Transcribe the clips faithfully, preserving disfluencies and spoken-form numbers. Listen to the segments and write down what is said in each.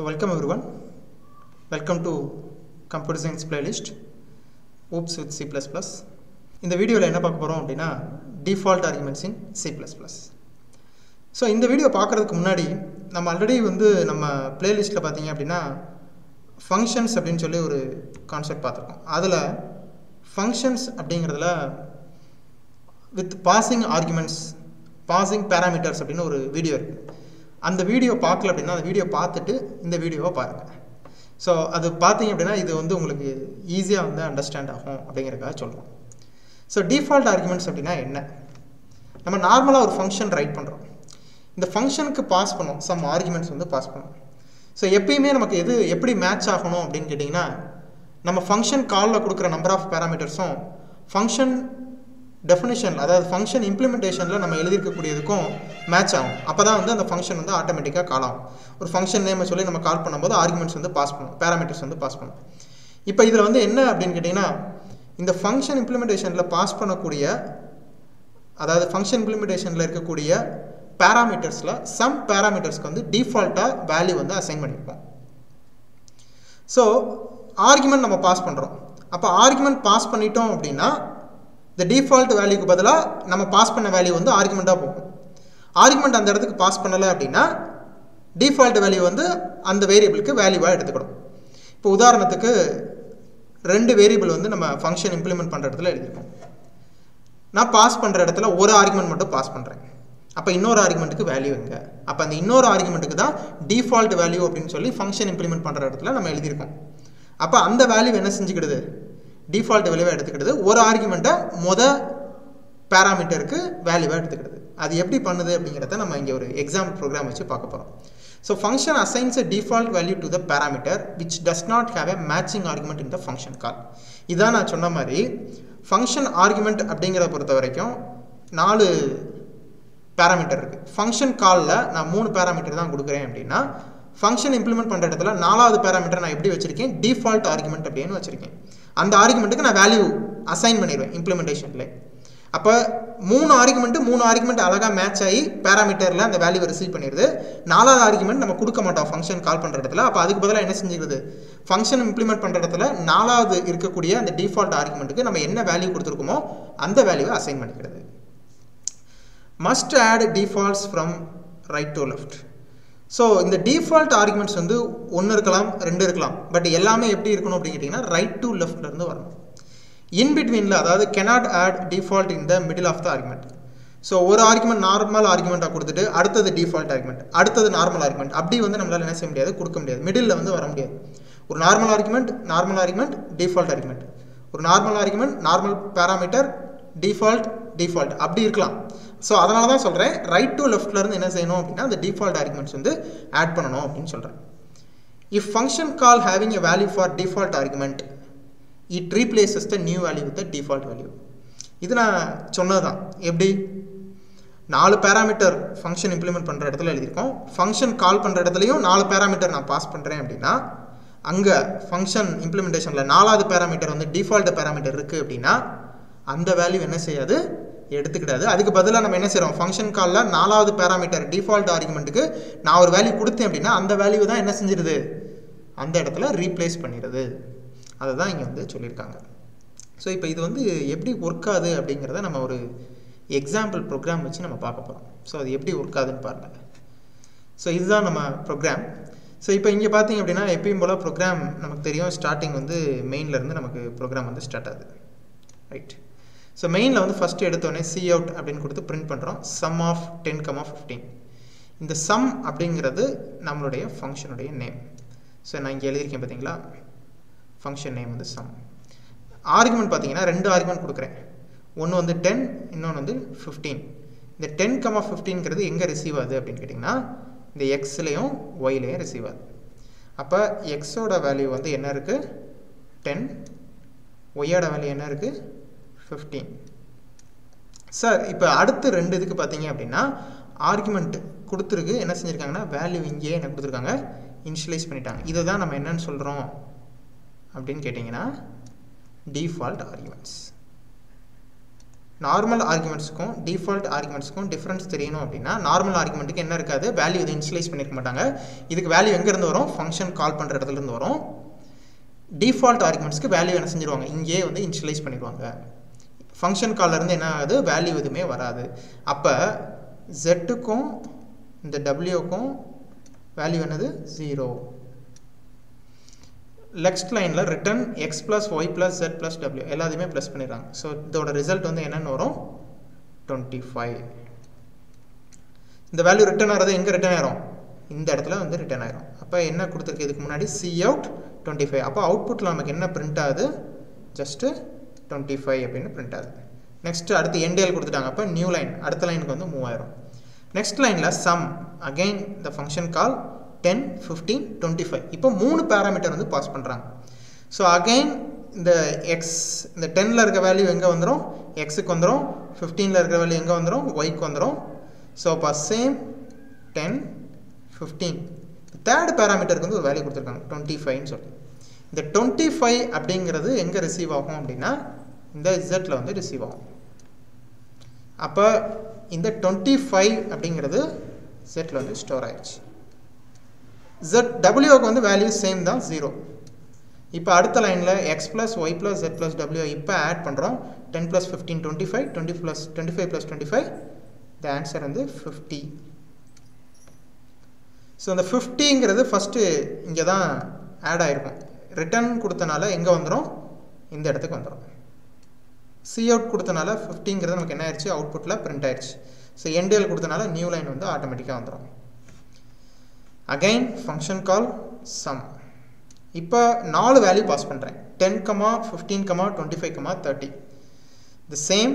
So welcome everyone, welcome to Computer Science playlist Oops with C plus plus. In the video, we will talk about default arguments in C plus plus. So in the video, we have already seen the playlist of functions concept. That's functions with passing arguments, passing parameters of video. And the video park up in the video path in the video park. So other pathing is easy to understand. So default arguments are normal function write. In the function pass some arguments on the pass. So every match function call number of parameters function definition, that is function implementation la nama eludhirukku match agum appo the function vandu automatically call agum function name solli nama call pannumbodhu arguments vandu pass pannum parameters vandu pass pannum ipo idhula vandu enna appdin kettina indha function implementation la pass pannakoodiya adhaadu function implementation la irukkoodiya parameters la some parameters ku vandu default value vandu assign pannirupom. So argument nama pass pandrom appo argument pass pannitom appadina the default value ku badala nama pass panna value vandu argument ah pogum argument andha edathukku pass pannala appadina default value vandu andha variable ku value ah eduthukodum. Ipo udaharanathukku rendu variable vandu nama function implement pandra edathila eduthukom na pass pandra edathila oru argument mattum pass pandren appo innoru argument ku value enga appo andha innoru argument ku da default value appdin solli function implement pandra edathila nama eludhirukom appo andha value enna senjikidudhu default value எடுத்துக்கிறது ஒரு ஆர்குமென்ட்ட மொத பாராமீட்டருக்கு வேல்யூவா எடுத்துக்கிறது அது எப்படி பண்ணுது அப்படிங்கறதை நம்ம இங்க ஒரு எக்ஸாம்பிள் program வச்சு பார்க்க போறோம். So function assigns a default value to the parameter which does not have a matching argument in the function call. இதான் நான் சொன்ன மாதிரி function argument அப்படிங்கறத பொறுத்த வரைக்கும் நாலு பாராமீட்டர் இருக்கு. Function callல நான் மூணு பாராமீட்டர் தான் கொடுக்கிறேன் அப்படினா function implement பண்ற இடத்துல நாலாவது பாராமீட்டர் நான் எப்படி வச்சிருக்கேன் default argument அப்படினு வச்சிருக்கேன். And the argument is value assigned in implementation. Now, the argument is matched in the parameter and the value received. The argument is called the function call. The function implement the default argument is value and the value assigned. Must add defaults from right to left. So, in the default arguments, one or two, but right to left. In between, cannot add default in the middle of the argument. So, one argument normal argument, another default argument, another normal argument. Abdi one the middle normal argument, normal argument, default argument. One normal argument, normal parameter, default, default. Abdi so adanaladha dhaan solren right to left la irundhu enna seiyanum appadina the default arguments undu add pananum appdin solren. If function call having a value for default argument it replaces the new value with the default value. Idu na sonnadhaan eppadi four parameter function implement pandra edathila eludhirukom function call pandra edathilayum four parameter na pass pandren appadina anga function implementation la fourth parameter undu default parameter irukku appadina and value enna seiyadhu எடுத்துக்கிடாது அதுக்கு பதிலா நம்ம என்ன செய்றோம் function கால்ல நாலாவது parameter default ஆர்குமென்ட்க்கு நான் ஒரு value கொடுத்தேன் அப்படினா அந்த வேல்யூ தான் என்ன செஞ்சிருது அந்த இடத்துல ரீப்ளேஸ் பண்ணிருது அதுதான் இங்க வந்து சொல்லிருக்காங்க. சோ இப்போ இது வந்து எப்படி வர்க் ஆகுது அப்படிங்கறதை நம்ம ஒரு எக்ஸாம்பிள் புரோகிராம் வச்சு நம்ம பார்க்க போறோம். சோ அது எப்படி வர்க் ஆகுதுன்னு பாருங்க. சோ இதுதான் நம்ம புரோகிராம். சோ இப்போ இங்க பாத்தீங்க அப்படினா எப்பவும் போல புரோகிராம் நமக்கு தெரியும் ஸ்டார்டிங் வந்து மெயின்ல இருந்து நமக்கு புரோகிராம் வந்து ஸ்டார்ட் ஆகுது. Right. So main la first eduthone cout appdin koduthu print pandrom sum of ten comma fifteen inda sum appingirathu nammuடைய function உடைய name. So நான் இங்க எழுதி இருக்கேன் பாத்தீங்களா function name வந்து sum argument பாத்தீங்கன்னா ரெண்டு argument கொடுக்கிறேன் ஒன்னு வந்து ten இன்னொன்னு வந்து fifteen. இந்த ten comma fifteen ங்கிறது எங்க ரிசீவ் ஆகுது அப்படினு கேட்டிங்கனா இந்த x லயும் y லயும் ரிசீவ் ஆகுது. அப்ப x ஓட வேல்யூ வந்து என்ன இருக்கு ten, y ஓட வேல்யூ என்ன இருக்கு fifteen. Sir, இப்போ அடுத்து ரெண்டு இதுக்கு பாத்தீங்க அப்படினா ஆர்குமென்ட் கொடுத்திருக்கு என்ன செஞ்சிருக்காங்கன்னா வேல்யூ இங்கே என்ன கொடுத்திருக்காங்க இனிஷியலைஸ் பண்ணிட்டாங்க. இத தான் நம்ம என்னன்னு சொல்றோம் அப்படினு கேட்டிங்கனா default arguments. normal arguments default arguments difference theriyano appadina normal argument ku enna irukadhu value idu initialize pannirka maatanga idukku value enga irundhu varum function call pandra edathil irundhu varum default arguments ku value enna senjiruvanga inge vandu initialize panniruvanga function call la irundhu enna agudhu value edume varadhu appa z ku inda w ku value enadhu zero next line la return x plus y plus z plus w elladhume plus panniranga so idoda result vandu enna nu varum twenty-five the value return aradhu enga return airum indha edathila vandu return airum appo enna kuduthirukku idukku munadi c out twenty-five appo output la namakku enna print aagudhu just twenty-five appdinu print aagudhu next adutha end l kuduthanga appo new line adutha line ku vandu move airum next line la sum again the function call ten, fifteen, twenty-five. இப்போ three parameter வந்து pass பண்றாங்க. So again the x the ten ல இருக்க value எங்க வந்தரும்? X க்கு வந்தரும். fifteen ல இருக்க value எங்க வந்தரும்? Y க்கு வந்தரும். So அப்ப same ten, fifteen. Third parameter க்கு வந்து ஒரு வேல்யூ கொடுத்திருக்காங்க twenty-five ன்னு சொல்லி. இந்த twenty-five அப்படிங்கிறது எங்க ரிசீவ் ஆகும் அப்படினா இந்த z ல வந்து ரிசீவ் ஆகும். அப்ப இந்த twenty-five அப்படிங்கிறது z ல வந்து ஸ்டோர் ஆயிருச்சு. Z W को value same दा zero. इप्पा अर्थात line ले x plus y plus z plus w इप्पा add पन रहा ten plus fifteen twenty five twenty plus twenty five plus twenty five the answer अंदर fifty. So अंदर fifty इंग रहते first इंगे दा add आयर को return कुड़ता नाला इंगा अंदरों इंदर रहते को अंदरों C out कुड़ता नाला fifty इंग रहते हम क्या ना आयरची output ला print आयरची. So end L कुड़ता नाला new line अंदर automatic अंदरों again function call sum ipa four value pass pandren ten, fifteen, twenty-five, thirty the same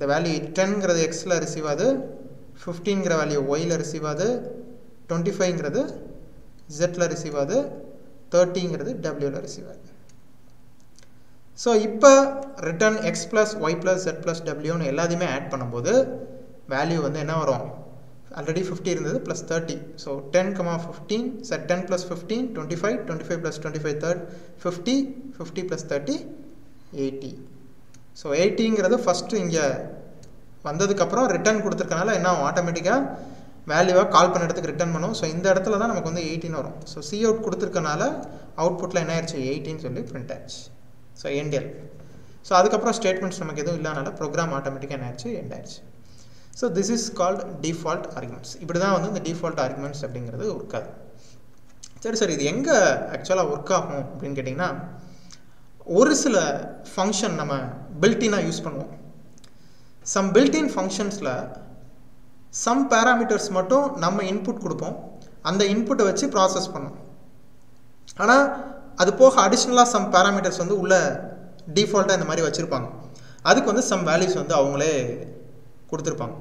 the value ten grade x la receive adu fifteen grade value y la receive adu twenty-five grade z la receive adu thirty grade w la receive adu so ipa return x plus y plus z plus w nu elladume add pannumbodhu value vandu enna varum already fifty இருந்தது plus thirty so ten, fifteen so ten plus fifteen twenty-five, twenty-five plus twenty-five third fifty, fifty plus thirty eighty so eighty இங்கிறது first இங்க வந்ததுக்கு அப்புறம் return கொடுத்திருக்கனால என்ன ஆட்டோமேட்டிக்கா வேல்யூவை கால் பண்ண இடத்துக்கு return பண்ணும் so இந்த இடத்துல தான் நமக்கு வந்து eighteen வரும் so c out கொடுத்திருக்கனால அவுட்புட்ல என்ன ஆயிருச்சு eighteen சொல்லி print ஆச்சு so end L so அதுக்கு அப்புறம் ஸ்டேட்மென்ட்ஸ் நமக்கு எதுவும் இல்லனால program automatically என்ன ஆயிருச்சு end ஆயிருச்சு so this is called default arguments இப்படி தான் வந்து இந்த default arguments அப்படிங்கிறது work ஆகும் சரி சரி இது எங்க एक्चुअली work ஆகும் அப்படினு கேட்டிங்கனா ஒரு சில ஃபங்க்ஷன் நம்ம built in ஆ யூஸ் பண்ணுவோம் some built in functionsல some parameters மட்டும் நம்ம இன்புட் கொடுப்போம் அந்த இன்புட்டை வச்சு process பண்ணுவோம் ஆனா அது போக additionally some parameters வந்து உள்ள default-ஆ இந்த மாதிரி வச்சிருப்பாங்க அதுக்கு வந்து some values வந்து அவங்களே கொடுத்திருப்பாங்க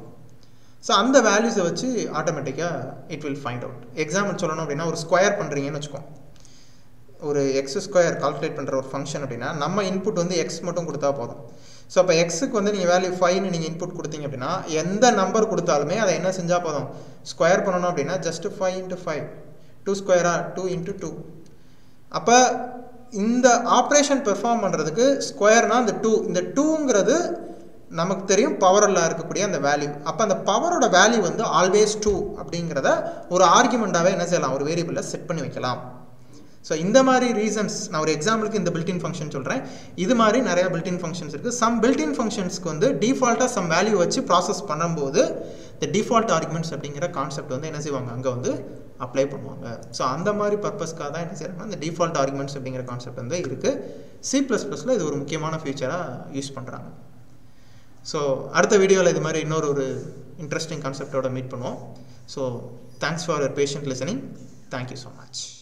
சோ அந்த வேல்யூஸை வச்சு ஆட்டோமேட்டிக்கா it will find out example சொல்லணும் அப்படினா ஒரு ஸ்கொயர் பண்றீங்கன்னு வெச்சுக்கோம் ஒரு x two கால்குலேட் பண்ற ஒரு ஃபங்க்ஷன் அப்படினா நம்ம இன்புட் வந்து x மட்டும் கொடுத்தா போதும் சோ அப்ப x க்கு வந்து நீங்க வேல்யூ five ன்னு நீங்க இன்புட் கொடுத்தீங்க அப்படினா எந்த நம்பர் கொடுத்தாலுமே அத என்ன செஞ்சா போதும் ஸ்கொயர் பண்ணனும் அப்படினா just five into five two square two into two அப்ப இந்த ஆபரேஷன் பெர்ஃபார்ம் பண்றதுக்கு ஸ்கொயர்னா அந்த two இந்த twoங்கிறது நமக்கு தெரியும் பவர்ல இருக்க கூடிய அந்த வேல்யூ அப்ப அந்த பவரோட வேல்யூ வந்து ஆல்வேஸ் two அப்படிங்கறத ஒரு ஆர்கியுமெண்டாவே என்ன செய்யலாம் ஒரு வேரியபிள்ல செட் பண்ணி வைக்கலாம் சோ இந்த மாதிரி ரீசன்ஸ் நான் ஒரு எக்ஸாம்பிளுக்கு இந்த built in function சொல்றேன் இது மாதிரி நிறைய built in functions இருக்கு some built in functions க்கு வந்து டிஃபால்ட்டா some value வச்சு process பண்ணும்போது the default arguments அப்படிங்கற கான்செப்ட் வந்து என்ன செய்வாங்க அங்க வந்து அப்ளை பண்ணுவாங்க சோ அந்த மாதிரி பர்பஸ்க்காக தான் என்ன செய்றாங்க அந்த default arguments அப்படிங்கற கான்செப்ட் வந்து இருக்கு C++ல இது ஒரு முக்கியமான ஃபீச்சரா யூஸ் பண்றாங்க so அடுத்த வீடியோல இது மாதிரி இன்னொரு ஒரு இன்ட்ரஸ்டிங் கான்செப்ட்டோட மீட் பண்ணுவோம் so thanks for your patient listening thank you so much